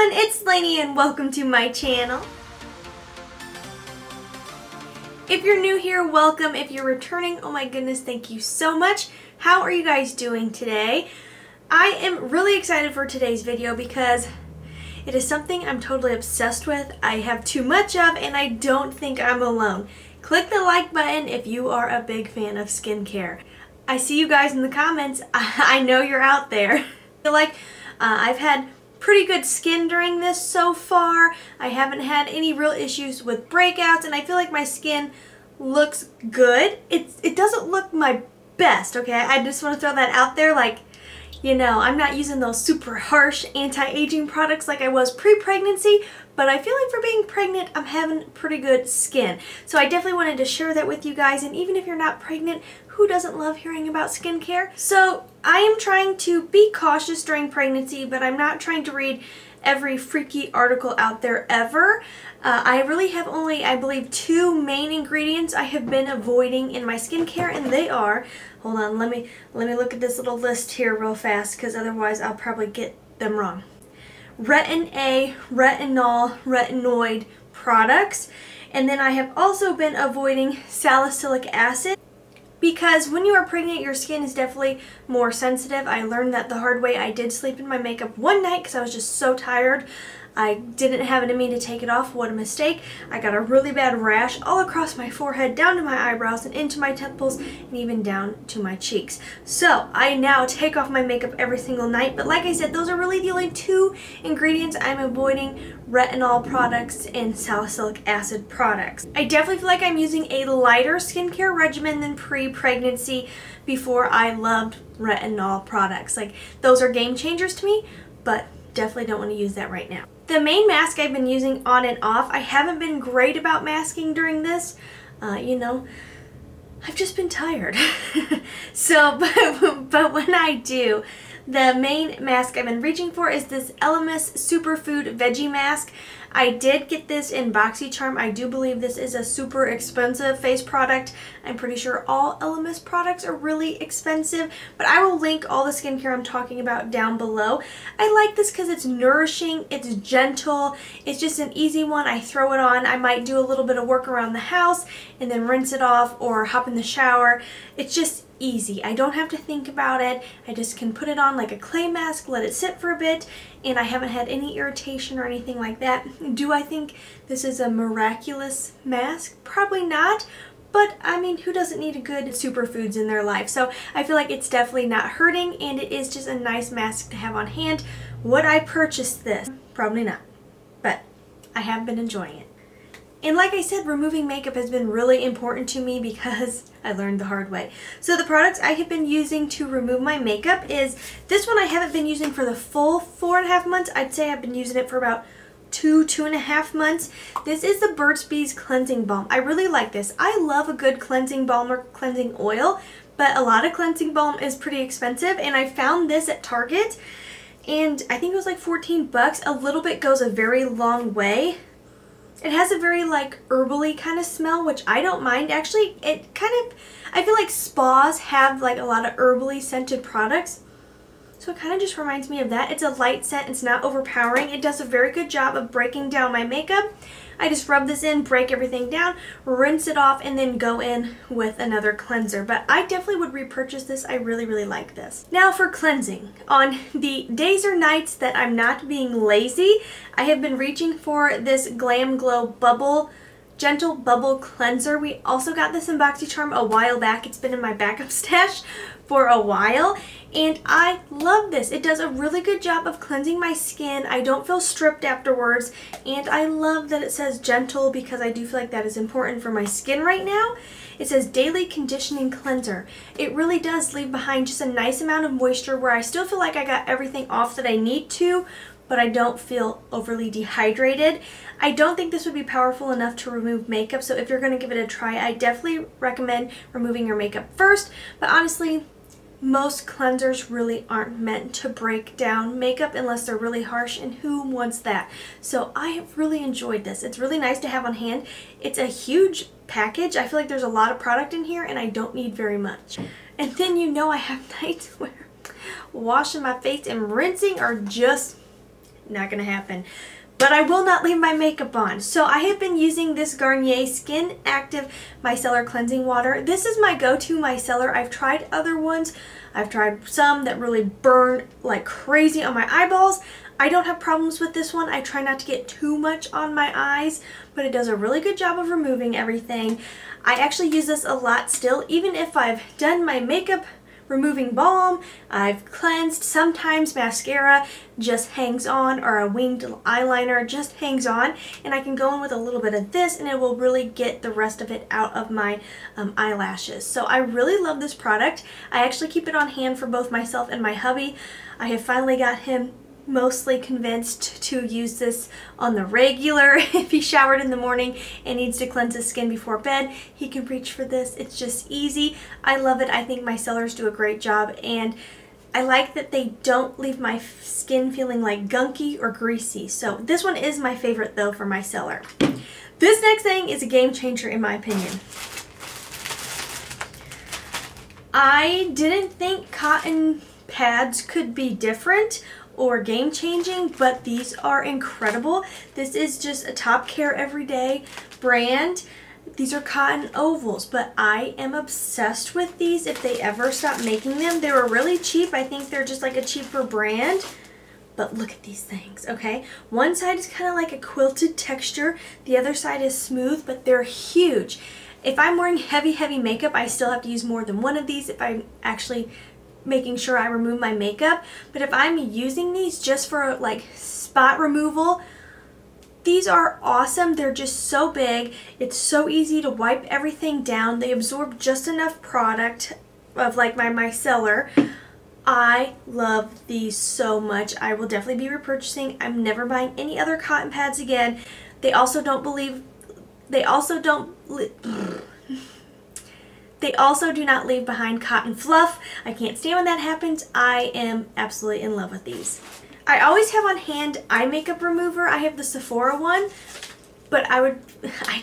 everyone, it's Lainey and welcome to my channel. If you're new here, welcome. If you're returning, oh my goodness, thank you so much. How are you guys doing today? I am really excited for today's video because it is something I'm totally obsessed with. I have too much of and I don't think I'm alone. Click the like button if you are a big fan of skincare. I see you guys in the comments. I know you're out there. I feel like I've had pretty good skin during this so far. I haven't had any real issues with breakouts and I feel like my skin looks good. It doesn't look my best, okay? I just want to throw that out there. Like, you know, I'm not using those super harsh anti-aging products like I was pre-pregnancy, but I feel like for being pregnant, I'm having pretty good skin. So I definitely wanted to share that with you guys, and even if you're not pregnant, who doesn't love hearing about skincare? So I am trying to be cautious during pregnancy, but I'm not trying to read every freaky article out there ever. I really have only, I believe, two main ingredients I have been avoiding in my skincare, and they are, hold on, let me look at this little list here real fast because otherwise I'll probably get them wrong. Retin A, retinol, retinoid products, and then I have also been avoiding salicylic acid. Because when you are pregnant, your skin is definitely more sensitive. I learned that the hard way. I did sleep in my makeup one night because I was just so tired. I didn't have it in me to take it off. What a mistake. I got a really bad rash all across my forehead, down to my eyebrows, and into my temples, and even down to my cheeks. So I now take off my makeup every single night. But like I said, those are really the only two ingredients I'm avoiding: retinol products and salicylic acid products. I definitely feel like I'm using a lighter skincare regimen than pre-pregnancy before I loved retinol products. Like, those are game changers to me, but definitely don't want to use that right now. The main mask I've been using on and off. I haven't been great about masking during this. You know, I've just been tired. So, but when I do, the main mask I've been reaching for is this Elemis Superfood Veggie Mask. I did get this in BoxyCharm. I do believe this is a super expensive face product. I'm pretty sure all Elemis products are really expensive, but I will link all the skincare I'm talking about down below. I like this because it's nourishing, it's gentle, it's just an easy one. I throw it on. I might do a little bit of work around the house and then rinse it off or hop in the shower. It's just easy. I don't have to think about it. I just can put it on like a clay mask, let it sit for a bit, and I haven't had any irritation or anything like that. Do I think this is a miraculous mask? Probably not, but I mean, who doesn't need a good superfoods in their life? So I feel like it's definitely not hurting, and it is just a nice mask to have on hand. Would I purchase this? Probably not, but I have been enjoying it. And like I said, removing makeup has been really important to me because I learned the hard way. So the products I have been using to remove my makeup is this one. I haven't been using for the full 4.5 months. I'd say I've been using it for about two and a half months. This is the Burt's Bees Cleansing Balm. I really like this. I love a good cleansing balm or cleansing oil, but a lot of cleansing balm is pretty expensive, and I found this at Target, and I think it was like 14 bucks. A little bit goes a very long way. It has a very like herbally kind of smell, which I don't mind. Actually, it kind of, I feel like spas have like a lot of herbally scented products. So it kind of just reminds me of that. It's a light scent. It's not overpowering. It does a very good job of breaking down my makeup. I just rub this in, break everything down, rinse it off, and then go in with another cleanser. But I definitely would repurchase this. I really, really like this. Now for cleansing. On the days or nights that I'm not being lazy, I have been reaching for this GlamGlow Gentle Bubble Cleanser. We also got this in BoxyCharm a while back. It's been in my backup stash for a while, and I love this. It does a really good job of cleansing my skin. I don't feel stripped afterwards, and I love that it says gentle because I do feel like that is important for my skin right now. It says daily conditioning cleanser. It really does leave behind just a nice amount of moisture where I still feel like I got everything off that I need to, but I don't feel overly dehydrated. I don't think this would be powerful enough to remove makeup, so if you're gonna give it a try, I definitely recommend removing your makeup first, but honestly, most cleansers really aren't meant to break down makeup unless they're really harsh, and who wants that? So I have really enjoyed this. It's really nice to have on hand. It's a huge package. I feel like there's a lot of product in here, and I don't need very much. And then you know I have nights where washing my face and rinsing are just not gonna happen. But I will not leave my makeup on. So I have been using this Garnier Skin Active Micellar Cleansing Water. This is my go-to micellar. I've tried other ones. I've tried some that really burn like crazy on my eyeballs. I don't have problems with this one. I try not to get too much on my eyes, but it does a really good job of removing everything. I actually use this a lot still, even if I've done my makeup removing balm, I've cleansed, sometimes mascara just hangs on or a winged eyeliner just hangs on, and I can go in with a little bit of this and it will really get the rest of it out of my eyelashes. So I really love this product. I actually keep it on hand for both myself and my hubby. I have finally got him mostly convinced to use this on the regular. If he showered in the morning and needs to cleanse his skin before bed, he can reach for this. It's just easy. I love it. I think micellars do a great job, and I like that they don't leave my skin feeling like gunky or greasy. So this one is my favorite though for micellar. This next thing is a game changer in my opinion. I didn't think cotton pads could be different or game-changing, but these are incredible. This is just a Top Care Everyday brand. These are cotton ovals, but I am obsessed with these. If they ever stop making them, they were really cheap. I think they're just like a cheaper brand, but look at these things, okay? One side is kind of like a quilted texture. The other side is smooth, but they're huge. If I'm wearing heavy, heavy makeup, I still have to use more than one of these if I'm actually making sure I remove my makeup. But if I'm using these just for like spot removal, these are awesome. They're just so big. It's so easy to wipe everything down. They absorb just enough product of like my micellar. I love these so much. I will definitely be repurchasing. I'm never buying any other cotton pads again. They also do not leave behind cotton fluff. I can't stand when that happens. I am absolutely in love with these. I always have on hand eye makeup remover. I have the Sephora one, but I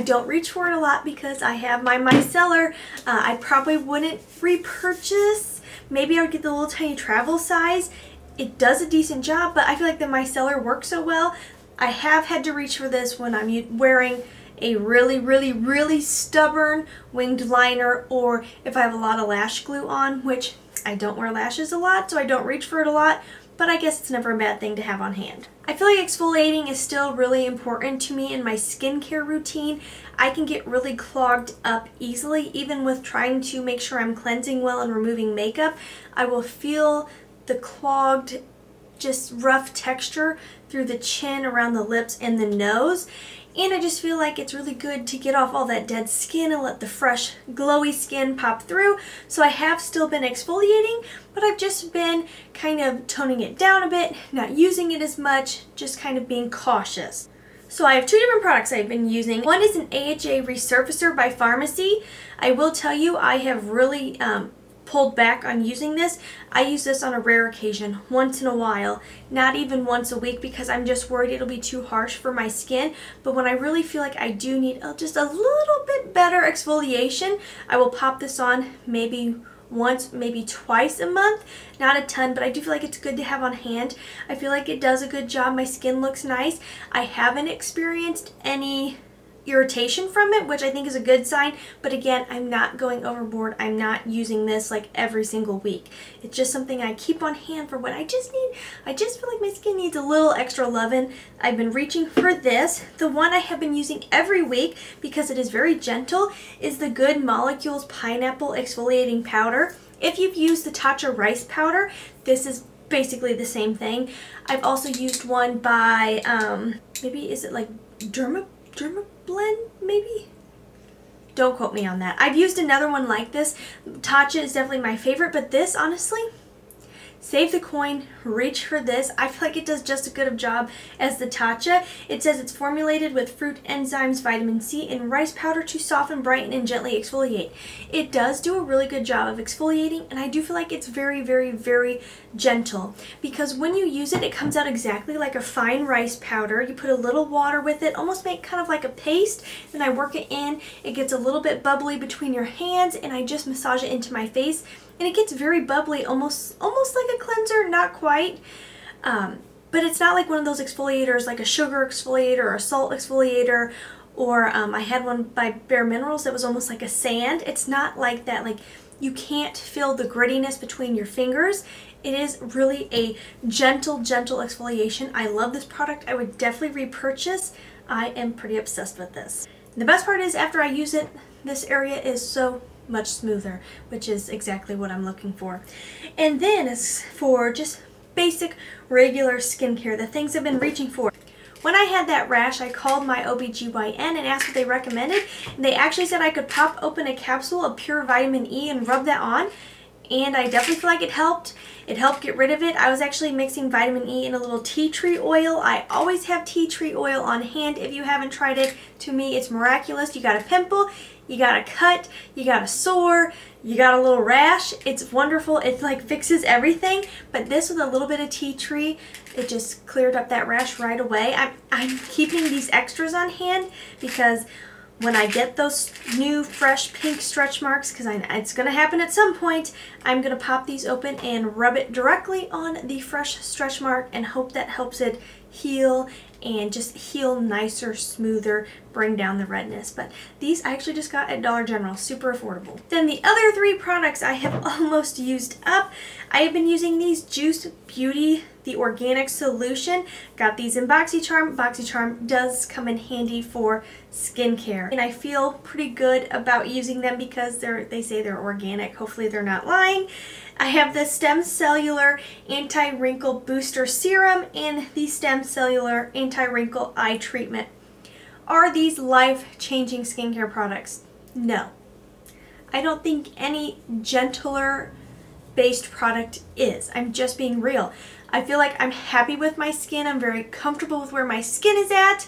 don't reach for it a lot because I have my micellar. I probably wouldn't repurchase. Maybe I would get the little tiny travel size. It does a decent job, but I feel like the micellar works so well. I have had to reach for this when I'm wearing a really, really, really stubborn winged liner, or if I have a lot of lash glue on, which I don't wear lashes a lot, so I don't reach for it a lot, but I guess it's never a bad thing to have on hand. I feel like exfoliating is still really important to me in my skincare routine. I can get really clogged up easily, even with trying to make sure I'm cleansing well and removing makeup. I will feel the clogged, just rough texture through the chin, around the lips, and the nose. And I just feel like it's really good to get off all that dead skin and let the fresh, glowy skin pop through. So I have still been exfoliating, but I've just been kind of toning it down a bit, not using it as much, just kind of being cautious. So I have two different products I've been using. One is an AHA Resurfacer by Pharmacy. I will tell you, I have really pulled back on using this. I use this on a rare occasion, once in a while, not even once a week, because I'm just worried it'll be too harsh for my skin. But when I really feel like I do need just a little bit better exfoliation, I will pop this on maybe once, maybe twice a month. Not a ton, but I do feel like it's good to have on hand. I feel like it does a good job. My skin looks nice. I haven't experienced any irritation from it, which I think is a good sign, but again, I'm not going overboard. I'm not using this like every single week. It's just something I keep on hand for when I just need. I just feel like my skin needs a little extra loving. I've been reaching for this. The one I have been using every week because it is very gentle is the Good Molecules Pineapple Exfoliating Powder. If you've used the Tatcha Rice Powder, this is basically the same thing. I've also used one by maybe is it like Dermablend, maybe? Don't quote me on that. I've used another one like this. Tatcha is definitely my favorite, but this, honestly, save the coin, reach for this. I feel like it does just as good a job as the Tatcha. It says it's formulated with fruit enzymes, vitamin C, and rice powder to soften, brighten, and gently exfoliate. It does do a really good job of exfoliating, and I do feel like it's very, very, very gentle, because when you use it, it comes out exactly like a fine rice powder. You put a little water with it, almost make kind of like a paste, then I work it in. It gets a little bit bubbly between your hands, and I just massage it into my face. And it gets very bubbly, almost like a cleanser, not quite. but it's not like one of those exfoliators like a sugar exfoliator or a salt exfoliator, or I had one by Bare Minerals that was almost like a sand. It's not like that. Like, you can't feel the grittiness between your fingers. It is really a gentle, gentle exfoliation. I love this product. I would definitely repurchase. I am pretty obsessed with this. The best part is after I use it, this area is so much smoother, which is exactly what I'm looking for. And then it's for just basic, regular skincare, the things I've been reaching for. When I had that rash, I called my OBGYN and asked what they recommended. And they actually said I could pop open a capsule of pure vitamin E and rub that on. And I definitely feel like it helped. It helped get rid of it. I was actually mixing vitamin E in a little tea tree oil. I always have tea tree oil on hand. If you haven't tried it, to me it's miraculous. You got a pimple, you got a cut, you got a sore, you got a little rash. It's wonderful. It like fixes everything. But this with a little bit of tea tree, it just cleared up that rash right away. I'm keeping these extras on hand because when I get those new fresh pink stretch marks, because it's going to happen at some point, I'm going to pop these open and rub it directly on the fresh stretch mark and hope that helps it heal and just heal nicer, smoother, bring down the redness. But these I actually just got at Dollar General, super affordable. Then the other three products I have almost used up. I have been using these Juice Beauty, the Organic Solution. Got these in BoxyCharm. BoxyCharm does come in handy for skincare. And I feel pretty good about using them because they say they're organic. Hopefully they're not lying. I have the Stem Cellular Anti-Wrinkle Booster Serum and the Stem Cellular Anti-Wrinkle Eye Treatment. Are these life-changing skincare products? No. I don't think any gentler based product is. I'm just being real. I feel like I'm happy with my skin. I'm very comfortable with where my skin is at,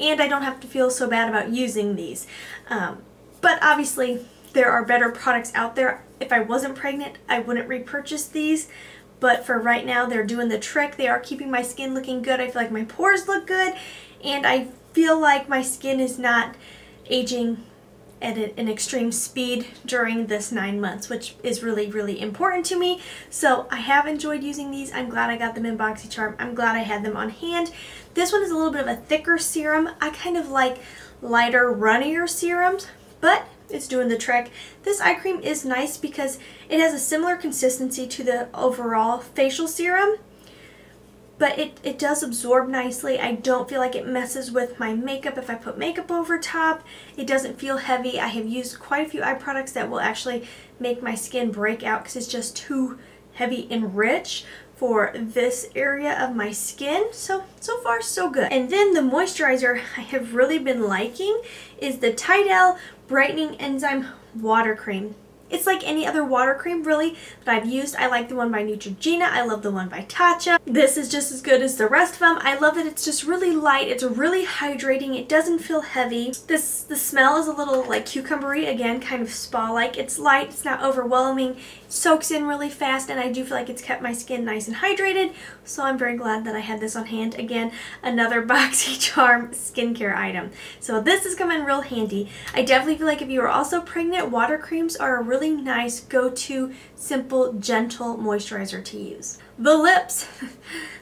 and I don't have to feel so bad about using these. But obviously there are better products out there. If I wasn't pregnant, I wouldn't repurchase these, but for right now they're doing the trick. They are keeping my skin looking good. I feel like my pores look good, and I feel like my skin is not aging at an extreme speed during this 9 months, which is really, really important to me. So I have enjoyed using these. I'm glad I got them in BoxyCharm. I'm glad I had them on hand. This one is a little bit of a thicker serum. I kind of like lighter, runnier serums, but it's doing the trick. This eye cream is nice because it has a similar consistency to the overall facial serum, but it does absorb nicely. I don't feel like it messes with my makeup if I put makeup over top. It doesn't feel heavy. I have used quite a few eye products that will actually make my skin break out because it's just too heavy and rich for this area of my skin. So far so good. And then the moisturizer I have really been liking is the Tidal Brightening Enzyme Water Cream. It's like any other water cream, really, that I've used. I like the one by Neutrogena. I love the one by Tatcha. This is just as good as the rest of them. I love that it's just really light. It's really hydrating. It doesn't feel heavy. The smell is a little, like, cucumbery. Again, kind of spa-like. It's light. It's not overwhelming. It soaks in really fast, and I do feel like it's kept my skin nice and hydrated, so I'm very glad that I had this on hand. Again, another BoxyCharm skincare item. So this has come in real handy. I definitely feel like if you are also pregnant, water creams are a really nice go-to, simple, gentle moisturizer to use. The lips.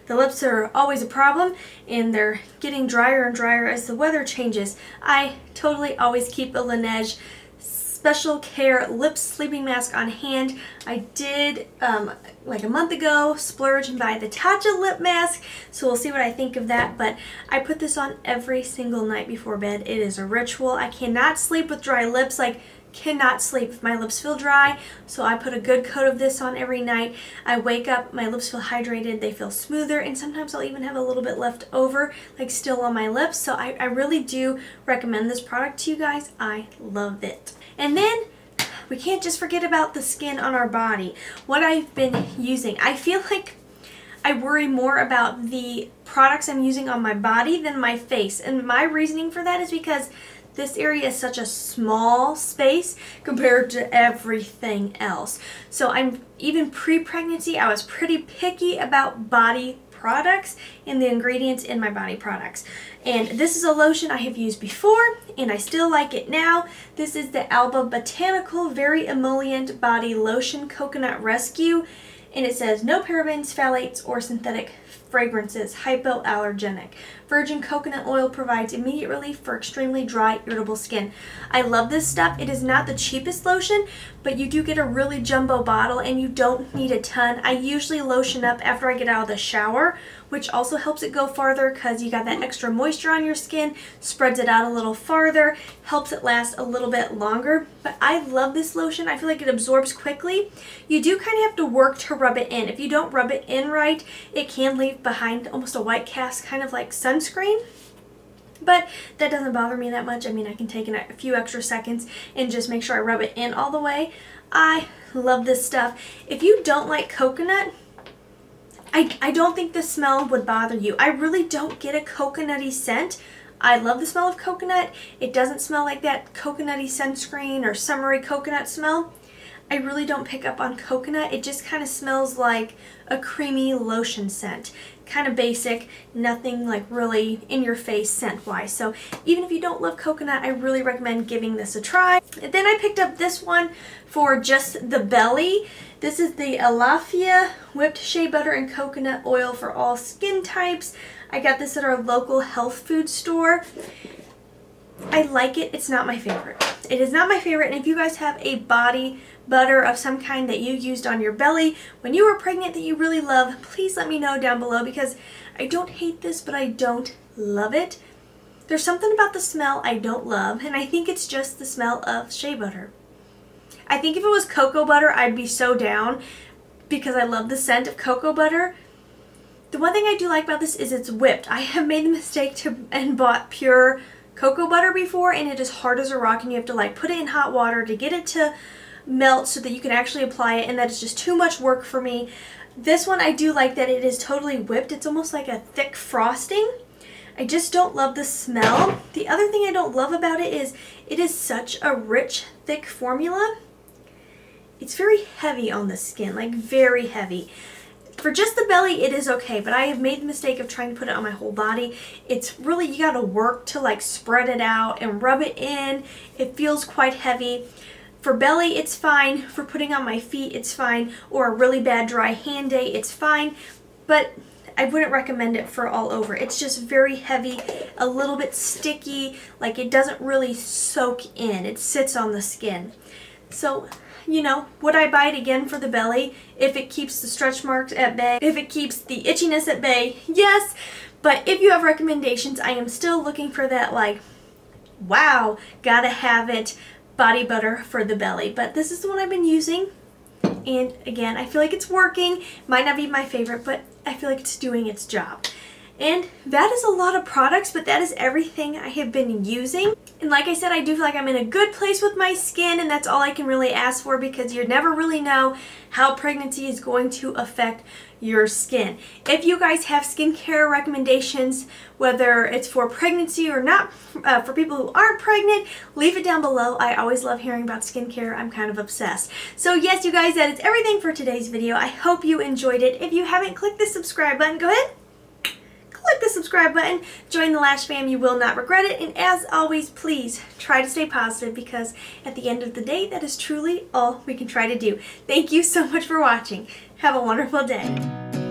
The lips are always a problem, and they're getting drier and drier as the weather changes. I totally always keep a Laneige Special Care Lip Sleeping Mask on hand. I did, like a month ago, splurge and buy the Tatcha Lip Mask, so we'll see what I think of that, but I put this on every single night before bed. It is a ritual. I cannot sleep with dry lips. Like, cannot sleep if my lips feel dry, so I put a good coat of this on every night. I wake up, my lips feel hydrated, they feel smoother, and sometimes I'll even have a little bit left over, like still on my lips, so I really do recommend this product to you guys. I love it. And then we can't just forget about the skin on our body. What I've been using, I feel like I worry more about the products I'm using on my body than my face, and my reasoning for that is because this area is such a small space compared to everything else. So I'm even pre-pregnancy, I was pretty picky about body products and the ingredients in my body products. And this is a lotion I have used before, and I still like it now. This is the Alba Botanical Very Emollient Body Lotion Coconut Rescue. and it says no parabens, phthalates, or synthetic fragrances, hypoallergenic. Virgin coconut oil provides immediate relief for extremely dry, irritable skin. I love this stuff. It is not the cheapest lotion, but you do get a really jumbo bottle and you don't need a ton. I usually lotion up after I get out of the shower, which also helps it go farther because you got that extra moisture on your skin, spreads it out a little farther, helps it last a little bit longer. But I love this lotion. I feel like it absorbs quickly. You do kind of have to work to rub it in. If you don't rub it in right, it can leave behind almost a white cast, kind of like sunscreen. But that doesn't bother me that much. I mean, I can take a few extra seconds and just make sure I rub it in all the way. I love this stuff. If you don't like coconut, I don't think the smell would bother you. I really don't get a coconutty scent. I love the smell of coconut. It doesn't smell like that coconutty sunscreen or summery coconut smell. I really don't pick up on coconut. It just kind of smells like a creamy lotion scent. Kind of basic, nothing like really in your face scent wise. So even if you don't love coconut, I really recommend giving this a try. And then I picked up this one for just the belly. This is the Alaffia Whipped Shea Butter and Coconut Oil for all skin types. I got this at our local health food store. I like it. It's not my favorite. It is not my favorite, and if you guys have a body butter of some kind that you used on your belly when you were pregnant that you really love, please let me know down below, because I don't hate this, but I don't love it. There's something about the smell I don't love, and I think it's just the smell of shea butter. I think if it was cocoa butter, I'd be so down because I love the scent of cocoa butter. The one thing I do like about this is it's whipped. I have made the mistake and bought pure cocoa butter before, and it is hard as a rock, and you have to like put it in hot water to get it to melt so that you can actually apply it, and that is just too much work for me. This one I do like that it is totally whipped. It's almost like a thick frosting. I just don't love the smell. The other thing I don't love about it is such a rich, thick formula. It's very heavy on the skin, like very heavy. For just the belly, it is okay, but I have made the mistake of trying to put it on my whole body. It's really, you gotta work to like spread it out and rub it in. It feels quite heavy. For belly, it's fine. For putting on my feet, it's fine. Or a really bad dry hand day, it's fine. But I wouldn't recommend it for all over. It's just very heavy, a little bit sticky, like it doesn't really soak in. It sits on the skin. So, you know, would I buy it again for the belly if it keeps the stretch marks at bay, if it keeps the itchiness at bay? Yes, but if you have recommendations, I am still looking for that like, wow, gotta have it body butter for the belly. But this is the one I've been using, and again, I feel like it's working. Might not be my favorite, but I feel like it's doing its job. And that is a lot of products, but that is everything I have been using. And like I said, I do feel like I'm in a good place with my skin, and that's all I can really ask for, because you never really know how pregnancy is going to affect your skin. If you guys have skincare recommendations, whether it's for pregnancy or not, for people who aren't pregnant, leave it down below. I always love hearing about skincare. I'm kind of obsessed. So yes, you guys, that is everything for today's video. I hope you enjoyed it. If you haven't clicked the subscribe button, go ahead. Click the subscribe button, join the Lash fam, you will not regret it, and as always, please try to stay positive, because at the end of the day, that is truly all we can try to do. Thank you so much for watching. Have a wonderful day.